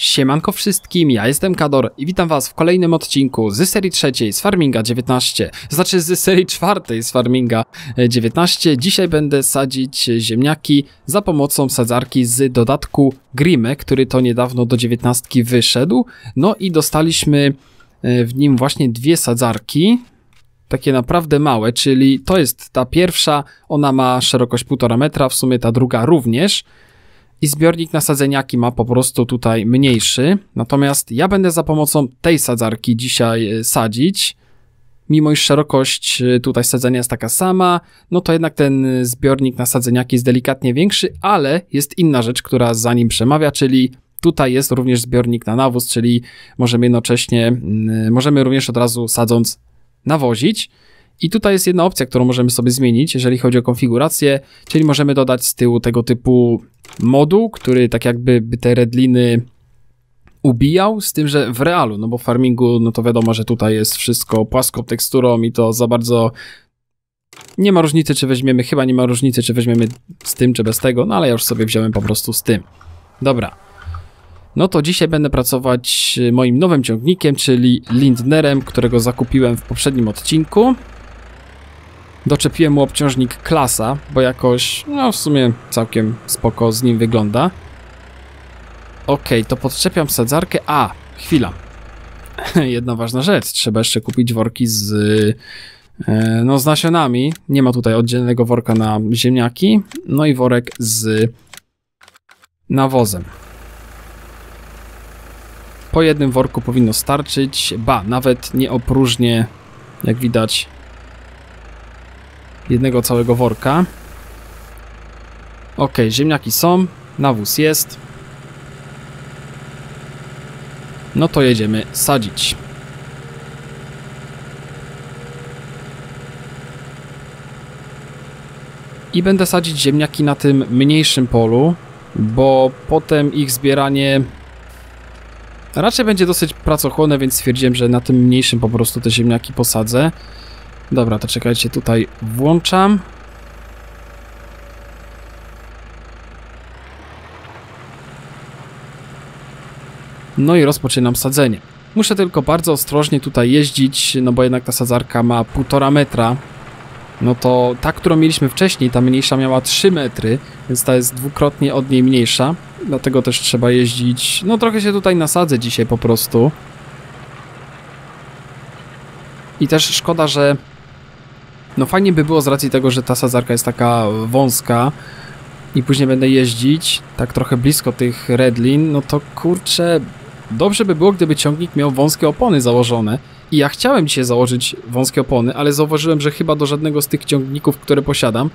Siemanko wszystkim, ja jestem Kador i witam was w kolejnym odcinku z serii trzeciej z Farminga 19, znaczy z serii czwartej z Farminga 19. Dzisiaj będę sadzić ziemniaki za pomocą sadzarki z dodatku Grimme, który to niedawno do 19 wyszedł. No i dostaliśmy w nim właśnie dwie sadzarki, takie naprawdę małe, czyli to jest ta pierwsza, ona ma szerokość 1,5 metra, w sumie ta druga również. I zbiornik na sadzeniaki ma po prostu tutaj mniejszy. Natomiast ja będę za pomocą tej sadzarki dzisiaj sadzić. Mimo iż szerokość tutaj sadzenia jest taka sama, no to jednak ten zbiornik na sadzeniaki jest delikatnie większy, ale jest inna rzecz, która za nim przemawia, czyli tutaj jest również zbiornik na nawóz, czyli możemy również od razu sadząc nawozić. I tutaj jest jedna opcja, którą możemy sobie zmienić, jeżeli chodzi o konfigurację, czyli możemy dodać z tyłu tego typu moduł, który tak jakby by te redliny ubijał, z tym, że w realu, no bo w farmingu, no to wiadomo, że tutaj jest wszystko płaską teksturą i to za bardzo nie ma różnicy, czy weźmiemy, chyba nie ma różnicy, czy weźmiemy z tym, czy bez tego, no ale ja już sobie wziąłem po prostu z tym. Dobra. No to dzisiaj będę pracować moim nowym ciągnikiem, czyli Lindnerem, którego zakupiłem w poprzednim odcinku. Doczepiłem mu obciążnik klasa, bo jakoś, no w sumie całkiem spoko z nim wygląda. Okej, to podczepiam sadzarkę. A, chwila. Jedna ważna rzecz, trzeba jeszcze kupić worki z, no z nasionami. Nie ma tutaj oddzielnego worka na ziemniaki. No i worek z nawozem. Po jednym worku powinno starczyć, ba, nawet nie opróżnię, jak widać, jednego całego worka. Ok, ziemniaki są, nawóz jest. No to jedziemy sadzić. I będę sadzić ziemniaki na tym mniejszym polu, bo potem ich zbieranie raczej będzie dosyć pracochłonne, więc stwierdziłem, że na tym mniejszym po prostu te ziemniaki posadzę. Dobra, to czekajcie, tutaj włączam. No i rozpoczynam sadzenie. Muszę tylko bardzo ostrożnie tutaj jeździć, no bo jednak ta sadzarka ma 1,5 metra. No to ta, którą mieliśmy wcześniej, ta mniejsza miała 3 metry, więc ta jest dwukrotnie od niej mniejsza. Dlatego też trzeba jeździć, no trochę się tutaj nasadzę dzisiaj po prostu. I też szkoda, że no fajnie by było z racji tego, że ta sadzarka jest taka wąska i później będę jeździć tak trochę blisko tych redlin, no to kurczę, dobrze by było, gdyby ciągnik miał wąskie opony założone. I ja chciałem dzisiaj założyć wąskie opony, ale zauważyłem, że chyba do żadnego z tych ciągników, które posiadam,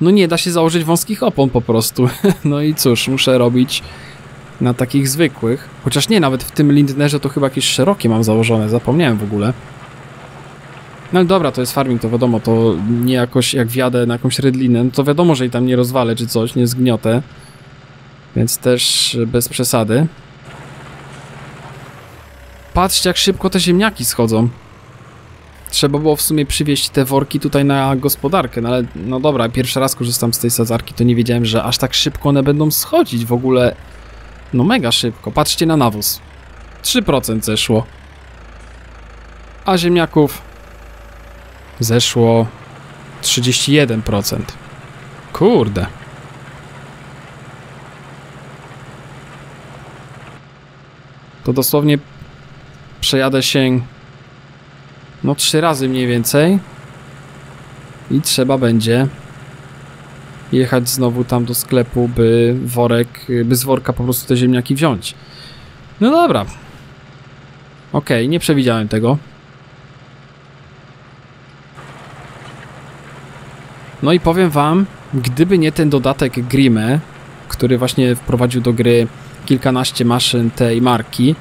no nie da się założyć wąskich opon po prostu. No i cóż, muszę robić na takich zwykłych. Chociaż nie, nawet w tym Lindnerze to chyba jakieś szerokie mam założone, zapomniałem w ogóle. No ale dobra, to jest farming, to wiadomo, to nie jakoś jak wjadę na jakąś rydlinę, no to wiadomo, że i tam nie rozwalę czy coś, nie zgniotę. Więc też bez przesady. Patrzcie, jak szybko te ziemniaki schodzą. Trzeba było w sumie przywieźć te worki tutaj na gospodarkę, no ale no dobra, pierwszy raz korzystam z tej sadzarki, to nie wiedziałem, że aż tak szybko one będą schodzić w ogóle. No mega szybko, patrzcie na nawóz. 3% zeszło. A ziemniaków zeszło 31%. Kurde. To dosłownie przejadę się no 3 razy mniej więcej i trzeba będzie jechać znowu tam do sklepu, by z worka po prostu te ziemniaki wziąć. No dobra. Okej, nie przewidziałem tego. No i powiem wam, gdyby nie ten dodatek Grimme, który właśnie wprowadził do gry kilkanaście maszyn tej marki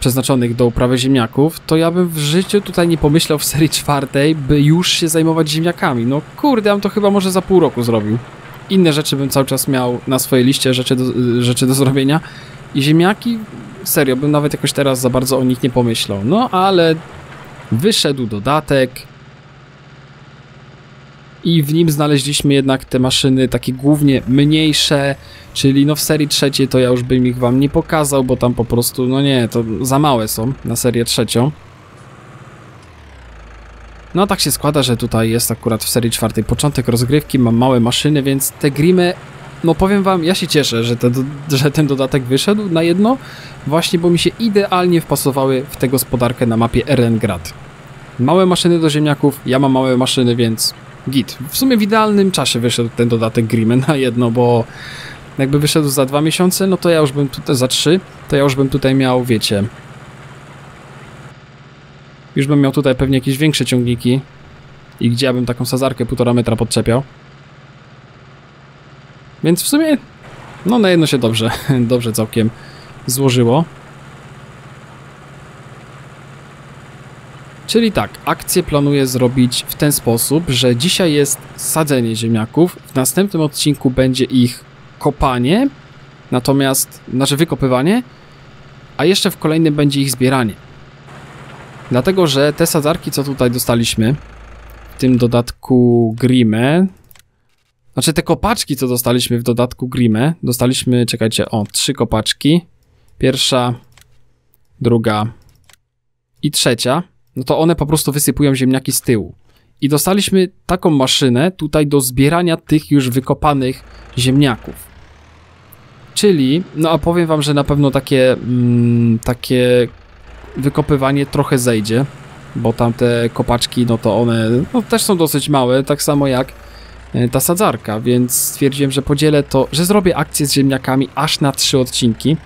przeznaczonych do uprawy ziemniaków, to ja bym w życiu tutaj nie pomyślał w serii czwartej, by już się zajmować ziemniakami. No kurde, ja bym to chyba może za pół roku zrobił. Inne rzeczy bym cały czas miał na swojej liście rzeczy do zrobienia i ziemniaki, serio, bym nawet jakoś teraz za bardzo o nich nie pomyślał. No ale wyszedł dodatek i w nim znaleźliśmy jednak te maszyny takie głównie mniejsze, czyli no w serii trzeciej to ja już bym ich wam nie pokazał, bo tam po prostu, no nie, to za małe są na serię trzecią. No tak się składa, że tutaj jest akurat w serii czwartej początek rozgrywki, mam małe maszyny, więc te Grimme, no powiem wam, ja się cieszę, że ten dodatek wyszedł na jedno, właśnie bo mi się idealnie wpasowały w tę gospodarkę na mapie Erlengrat. Małe maszyny do ziemniaków, ja mam małe maszyny, więc git. W sumie w idealnym czasie wyszedł ten dodatek Grimme na jedno, bo jakby wyszedł za 2 miesiące, no to ja już bym tutaj, za 3, to ja już bym tutaj miał, wiecie... Już bym miał tutaj pewnie jakieś większe ciągniki i gdzie ja bym taką sadzarkę 1,5 metra podczepiał. Więc w sumie, no na jedno się dobrze całkiem złożyło. Czyli tak, akcję planuję zrobić w ten sposób, że dzisiaj jest sadzenie ziemniaków, w następnym odcinku będzie ich kopanie, natomiast, znaczy wykopywanie, a jeszcze w kolejnym będzie ich zbieranie. Dlatego, że te sadzarki, co tutaj dostaliśmy, w tym dodatku Grimme, znaczy te kopaczki, co dostaliśmy w dodatku Grimme, dostaliśmy, czekajcie, o, 3 kopaczki. Pierwsza, druga i trzecia. No to one po prostu wysypują ziemniaki z tyłu. I dostaliśmy taką maszynę tutaj do zbierania tych już wykopanych ziemniaków. Czyli, no a powiem wam, że na pewno takie, takie... wykopywanie trochę zejdzie, bo tamte kopaczki, no to one no, też są dosyć małe, tak samo jak ta sadzarka, więc stwierdziłem, że podzielę to, że zrobię akcję z ziemniakami aż na 3 odcinki.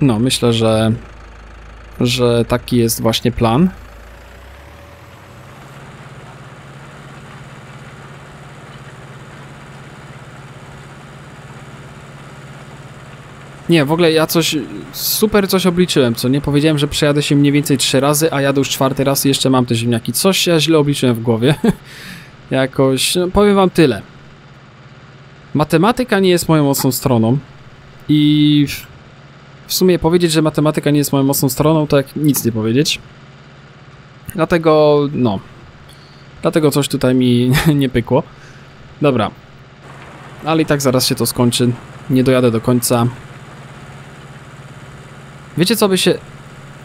No, myślę, że taki jest właśnie plan. Nie, w ogóle ja coś, super coś obliczyłem, co nie? Powiedziałem, że przejadę się mniej więcej 3 razy, a jadę już 4. raz i jeszcze mam te ziemniaki. Coś ja źle obliczyłem w głowie. Jakoś, no, powiem wam tyle. Matematyka nie jest moją mocną stroną. I w sumie powiedzieć, że matematyka nie jest moją mocną stroną, to jak nic nie powiedzieć. Dlatego, no. Dlatego coś tutaj mi nie pykło. Dobra. Ale i tak zaraz się to skończy. Nie dojadę do końca. Wiecie co by się...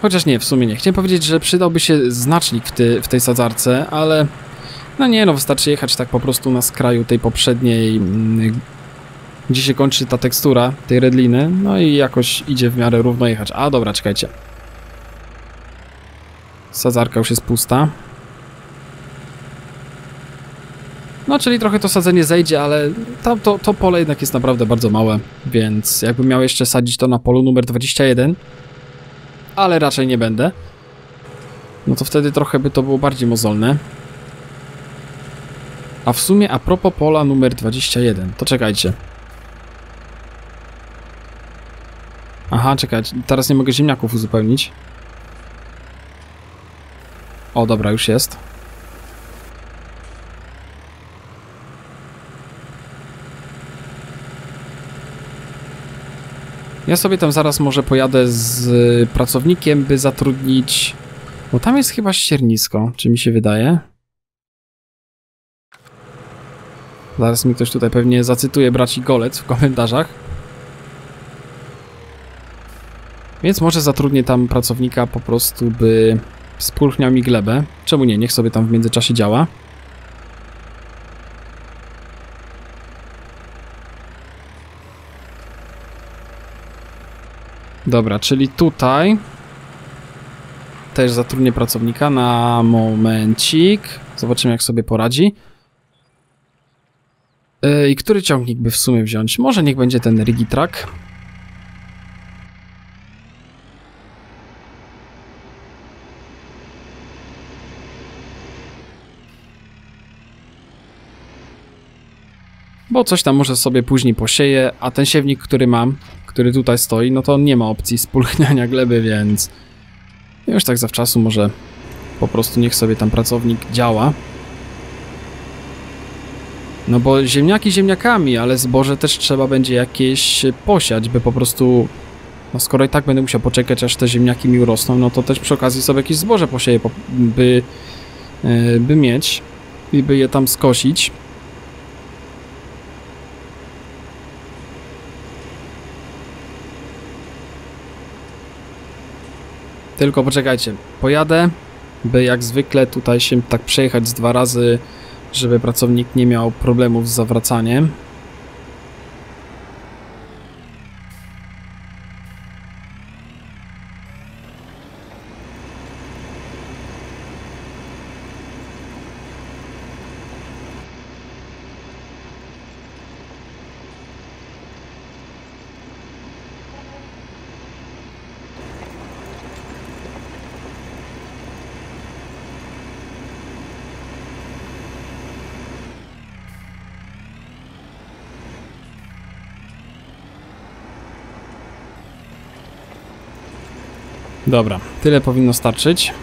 Chociaż nie, w sumie nie. Chciałem powiedzieć, że przydałby się znacznik w tej sadzarce, ale... No nie, no wystarczy jechać tak po prostu na skraju tej poprzedniej... Gdzie się kończy ta tekstura tej redliny. No i jakoś idzie w miarę równo jechać. A dobra, czekajcie. Sadzarka już jest pusta. No, czyli trochę to sadzenie zejdzie, ale tam to pole jednak jest naprawdę bardzo małe, więc jakbym miał jeszcze sadzić to na polu numer 21, ale raczej nie będę, no to wtedy trochę by to było bardziej mozolne. A w sumie a propos pola numer 21, to czekajcie. Aha, czekajcie, teraz nie mogę ziemniaków uzupełnić. O, dobra, już jest. Ja sobie tam zaraz może pojadę z pracownikiem, by zatrudnić... Bo tam jest chyba ściernisko, czy mi się wydaje? Zaraz mi ktoś tutaj pewnie zacytuje braci Golec w komentarzach. Więc może zatrudnię tam pracownika po prostu, by spulchniał mi glebę. Czemu nie? Niech sobie tam w międzyczasie działa. Dobra, czyli tutaj też zatrudnię pracownika na momencik. Zobaczymy, jak sobie poradzi. I który ciągnik by w sumie wziąć? Może niech będzie ten Rigitrac. Bo coś tam może sobie później posieję, a ten siewnik, który mam, który tutaj stoi, no to on nie ma opcji spulchniania gleby, więc już tak zawczasu może po prostu niech sobie tam pracownik działa. No bo ziemniaki ziemniakami, ale zboże też trzeba będzie jakieś posiać, by po prostu No skoro i tak będę musiał poczekać, aż te ziemniaki mi urosną, no to też przy okazji sobie jakieś zboże posieję, by mieć i by je tam skosić. Tylko poczekajcie, pojadę, by jak zwykle tutaj się tak przejechać z 2 razy, żeby pracownik nie miał problemów z zawracaniem. Dobra, tyle powinno starczyć.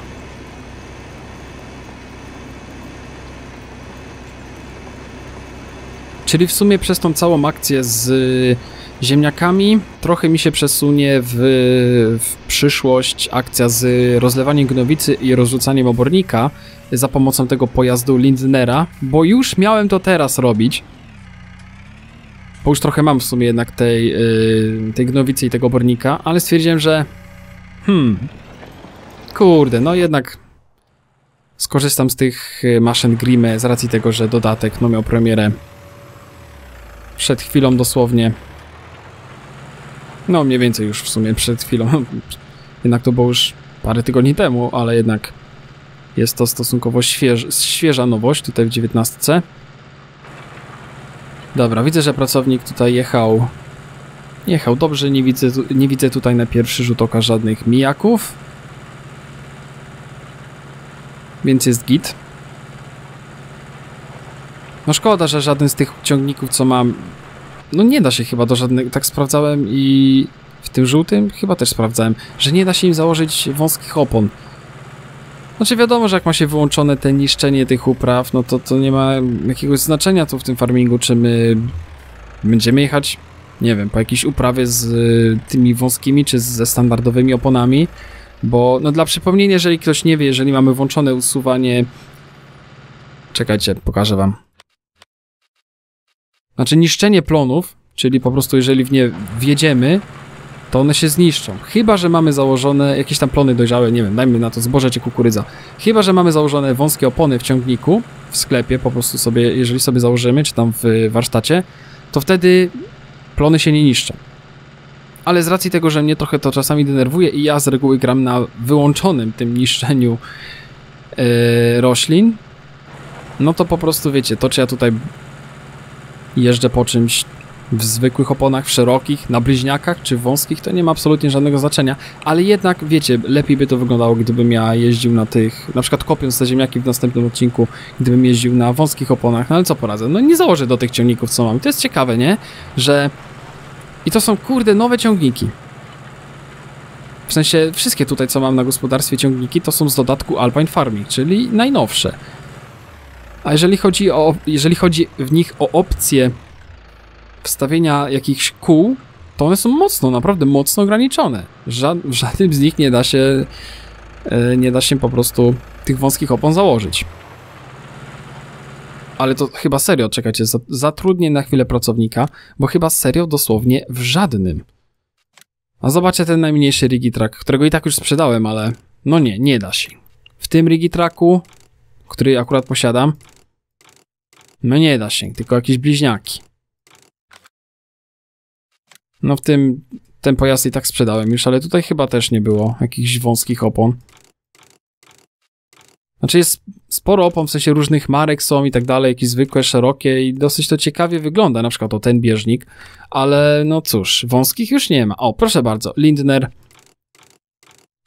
Czyli w sumie przez tą całą akcję z ziemniakami trochę mi się przesunie w przyszłość akcja z rozlewaniem gnowicy i rozrzucaniem obornika za pomocą tego pojazdu Lindnera, bo już miałem to teraz robić. Bo już trochę mam w sumie jednak tej gnowicy i tego obornika, ale stwierdziłem, że kurde, no jednak skorzystam z tych maszyn Grimme z racji tego, że dodatek no miał premierę przed chwilą dosłownie. No mniej więcej już w sumie przed chwilą. Jednak to było już parę tygodni temu, ale jednak jest to stosunkowo świeża nowość tutaj w 19. Dobra, widzę, że pracownik tutaj jechał dobrze, nie widzę tutaj na pierwszy rzut oka żadnych mijaków. Więc jest git. No szkoda, że żaden z tych ciągników, co mam... No nie da się chyba do żadnych... Tak sprawdzałem i w tym żółtym chyba też sprawdzałem, że nie da się im założyć wąskich opon. Znaczy wiadomo, że jak ma się wyłączone te niszczenie tych upraw, no to nie ma jakiegoś znaczenia tu w tym farmingu, czy my będziemy jechać... Nie wiem, po jakiejś uprawie z tymi wąskimi, czy ze standardowymi oponami, bo, no dla przypomnienia, jeżeli ktoś nie wie, jeżeli mamy włączone usuwanie... Czekajcie, pokażę wam. Znaczy niszczenie plonów, czyli po prostu jeżeli w nie wjedziemy, to one się zniszczą. Chyba że mamy założone jakieś tam plony dojrzałe, nie wiem, dajmy na to zboże czy kukurydza. Chyba że mamy założone wąskie opony w ciągniku, w sklepie, po prostu sobie, jeżeli sobie założymy, czy tam w warsztacie, to wtedy... Plony się nie niszczą. Ale z racji tego, że mnie trochę to czasami denerwuje i ja z reguły gram na wyłączonym tym niszczeniu roślin, no to po prostu wiecie, to czy ja tutaj jeżdżę po czymś w zwykłych oponach, w szerokich, na bliźniakach czy wąskich, to nie ma absolutnie żadnego znaczenia, ale jednak wiecie, lepiej by to wyglądało, gdybym ja jeździł na tych, na przykład kopiąc te ziemniaki w następnym odcinku, gdybym jeździł na wąskich oponach, no ale co poradzę, no nie założę do tych ciągników, co mam. To jest ciekawe, nie? Że... I to są, kurde, nowe ciągniki. W sensie, wszystkie tutaj, co mam na gospodarstwie ciągniki, to są z dodatku Alpine Farming, czyli najnowsze. A jeżeli chodzi w nich o opcje wstawienia jakichś kół, to one są mocno, naprawdę mocno ograniczone. W żadnym z nich nie da się po prostu tych wąskich opon założyć. Ale to chyba serio, czekajcie, zatrudnię na chwilę pracownika, bo chyba serio dosłownie w żadnym. A zobaczcie ten najmniejszy Rigitrac, którego i tak już sprzedałem, ale no nie da się. W tym Rigitracu, który akurat posiadam, no nie da się, tylko jakieś bliźniaki. No w tym, ten pojazd i tak sprzedałem już, ale tutaj chyba też nie było jakichś wąskich opon. Znaczy jest sporo opon, w sensie różnych marek są i tak dalej, jakieś zwykłe, szerokie i dosyć to ciekawie wygląda, na przykład to ten bieżnik, ale no cóż, wąskich już nie ma. O, proszę bardzo, Lindner.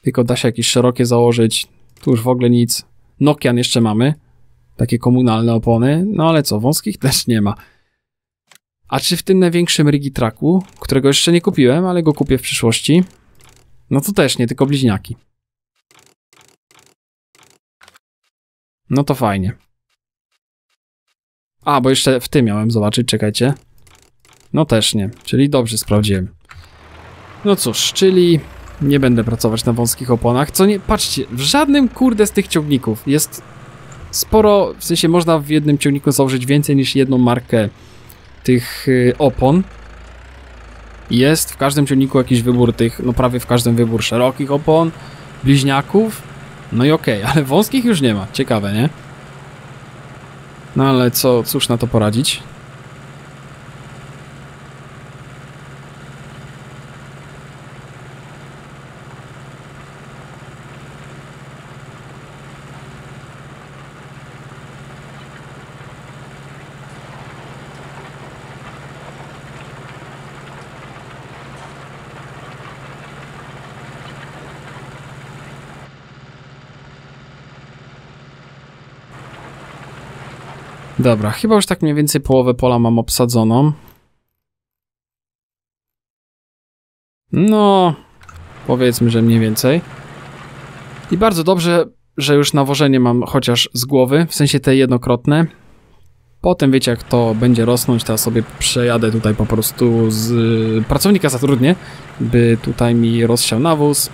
Tylko da się jakieś szerokie założyć, tu już w ogóle nic. Nokian jeszcze mamy, takie komunalne opony, no ale co, wąskich też nie ma. A czy w tym największym Rigitracu, którego jeszcze nie kupiłem, ale go kupię w przyszłości, no to też nie, tylko bliźniaki. No to fajnie. A, bo jeszcze w tym miałem zobaczyć, czekajcie. No też nie, czyli dobrze sprawdziłem. No cóż, czyli nie będę pracować na wąskich oponach, co nie, patrzcie, w żadnym kurde z tych ciągników jest sporo, w sensie można w jednym ciągniku założyć więcej niż jedną markę tych opon. Jest w każdym ciągniku jakiś wybór tych, no prawie w każdym wybór szerokich opon, bliźniaków, no i okej, ale wąskich już nie ma, ciekawe, nie? No ale co, cóż na to poradzić? Dobra, chyba już tak mniej więcej połowę pola mam obsadzoną. No, powiedzmy, że mniej więcej. I bardzo dobrze, że już nawożenie mam chociaż z głowy, w sensie te jednokrotne. Potem wiecie, jak to będzie rosnąć, to ja sobie przejadę tutaj po prostu z pracownika zatrudnię, by tutaj mi rozsiał nawóz.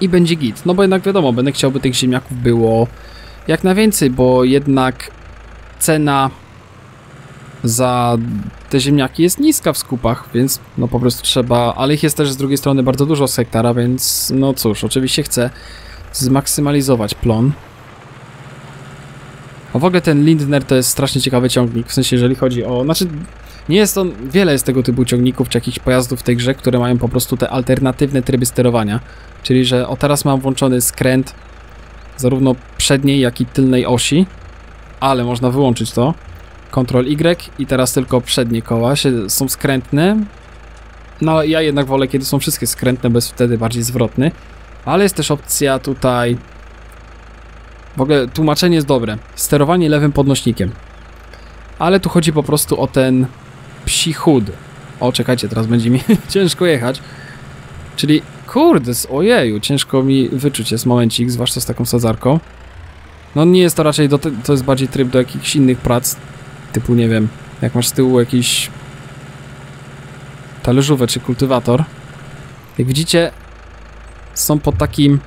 I będzie git. No bo jednak wiadomo, będę chciał, by tych ziemniaków było jak najwięcej, bo jednak cena za te ziemniaki jest niska w skupach, więc no po prostu trzeba, ale ich jest też z drugiej strony bardzo dużo z hektara, więc no cóż, oczywiście chcę zmaksymalizować plon. A w ogóle ten Lindner to jest strasznie ciekawy ciągnik, w sensie jeżeli chodzi o, znaczy nie jest on, wiele jest tego typu ciągników czy jakichś pojazdów w tej grze, które mają po prostu te alternatywne tryby sterowania, czyli że o teraz mam włączony skręt zarówno przedniej jak i tylnej osi, ale można wyłączyć to, Ctrl Y i teraz tylko przednie koła są skrętne, no ja jednak wolę, kiedy są wszystkie skrętne, bo jest wtedy bardziej zwrotny, ale jest też opcja tutaj, w ogóle tłumaczenie jest dobre, sterowanie lewym podnośnikiem, ale tu chodzi po prostu o ten psi chód, o czekajcie, teraz będzie mi ciężko jechać, czyli kurde, ojeju, ciężko mi wyczuć jest momencik, zwłaszcza z taką sadzarką. No nie jest to raczej, to jest bardziej tryb do jakichś innych prac, typu nie wiem, jak masz z tyłu jakiś talerzówek czy kultywator. Jak widzicie, są pod takim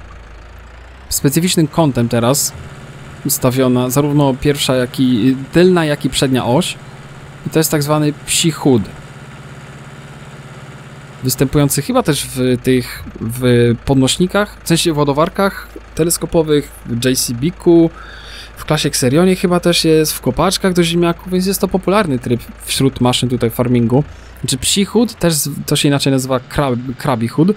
specyficznym kątem teraz ustawiona zarówno pierwsza, jak i tylna, jak i przednia oś. I to jest tak zwany psi chód. Występujący chyba też w tych podnośnikach, w sensie w ładowarkach teleskopowych, w JCB-ku, w klasie Xerionie chyba też jest, w kopaczkach do ziemniaków, więc jest to popularny tryb wśród maszyn tutaj w farmingu. Czy psi chód, też to się inaczej nazywa krabi chód.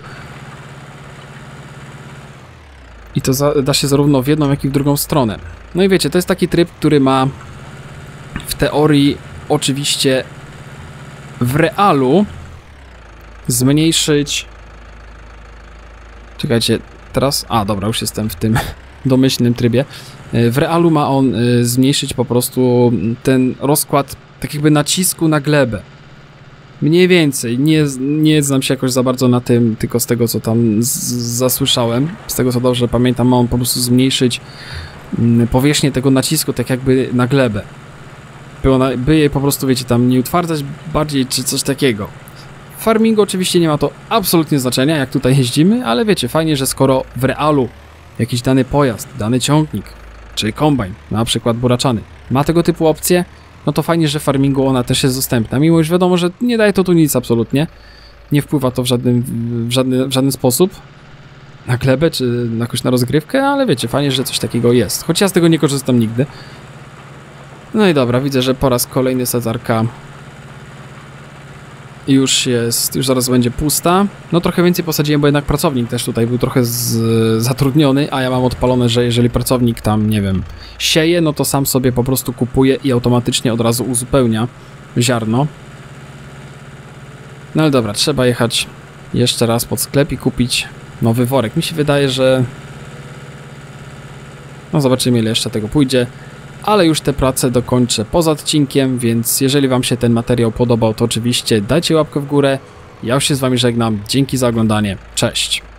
I to da się zarówno w jedną, jak i w drugą stronę. No i wiecie, to jest taki tryb, który ma w teorii oczywiście w realu zmniejszyć. Czekajcie, teraz. A, dobra, już jestem w tym domyślnym trybie. W realu ma on zmniejszyć po prostu ten rozkład, tak jakby nacisku na glebę. Mniej więcej. Nie znam się jakoś za bardzo na tym, tylko z tego, co tam zasłyszałem. Z tego, co dobrze pamiętam, ma on po prostu zmniejszyć powierzchnię tego nacisku, tak jakby na glebę. By jej po prostu, wiecie, tam nie utwardzać bardziej, czy coś takiego. W farmingu oczywiście nie ma to absolutnie znaczenia, jak tutaj jeździmy, ale wiecie, fajnie, że skoro w realu jakiś dany pojazd, dany ciągnik, czy kombajn, na przykład buraczany, ma tego typu opcje, no to fajnie, że w farmingu ona też jest dostępna, mimo już wiadomo, że nie daje to tu nic absolutnie, nie wpływa to w żaden sposób na glebę, czy jakoś na rozgrywkę, ale wiecie, fajnie, że coś takiego jest, choć ja z tego nie korzystam nigdy. No i dobra, widzę, że po raz kolejny sadzarka już zaraz będzie pusta. No trochę więcej posadziłem, bo jednak pracownik też tutaj był trochę zatrudniony, a ja mam odpalone, że jeżeli pracownik tam, nie wiem, sieje, no to sam sobie po prostu kupuje i automatycznie od razu uzupełnia ziarno. No ale dobra, trzeba jechać jeszcze raz pod sklep i kupić nowy worek. Mi się wydaje, że no zobaczymy, ile jeszcze tego pójdzie. Ale już te prace dokończę poza odcinkiem, więc jeżeli wam się ten materiał podobał, to oczywiście dajcie łapkę w górę. Ja już się z wami żegnam, dzięki za oglądanie, cześć!